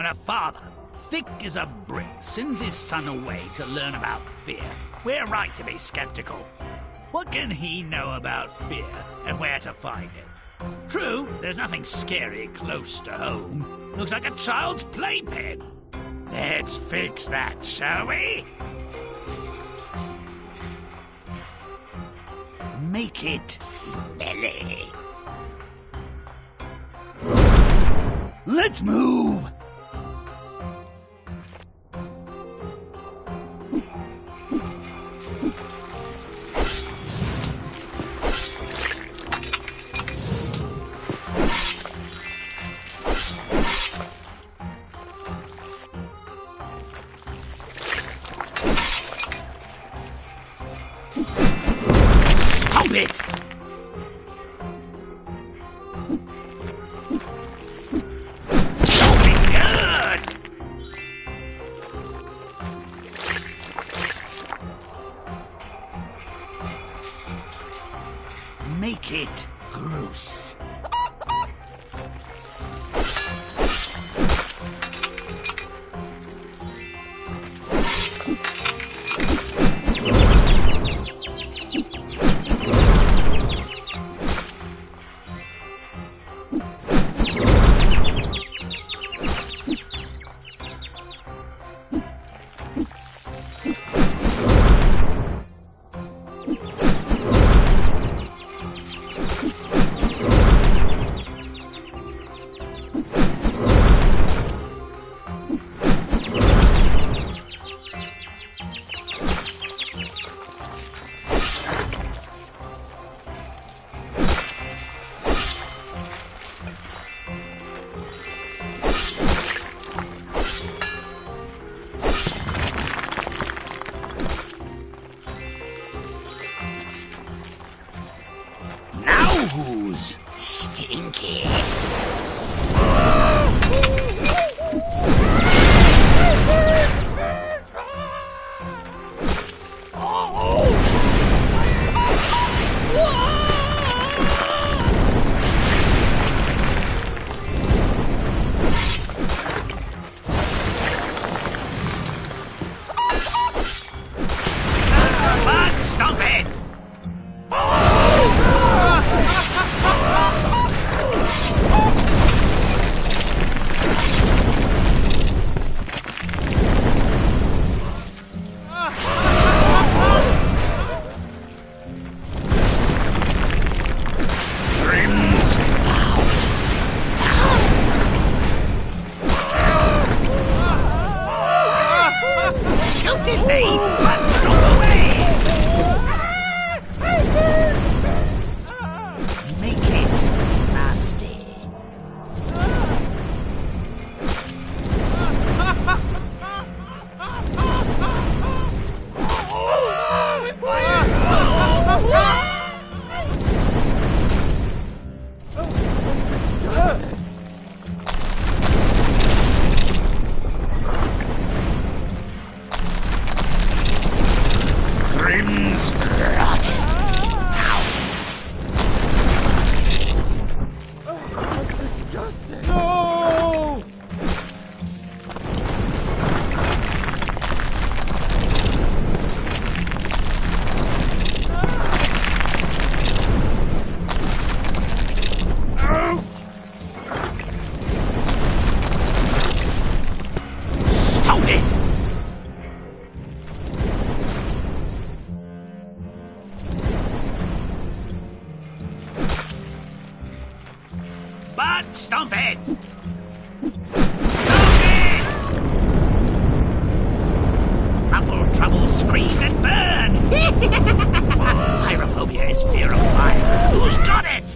when a father, thick as a brick, sends his son away to learn about fear, we're right to be skeptical. What can he know about fear and where to find it? True, there's nothing scary close to home. Looks like a child's playpen. Let's fix that, shall we? Make it smelly. Let's move! Stop it! Make it gross. Who's stinky? But stomp it! Stomp it! Humble Trouble scream and burn! Pyrophobia is fear of fire. Who's got it?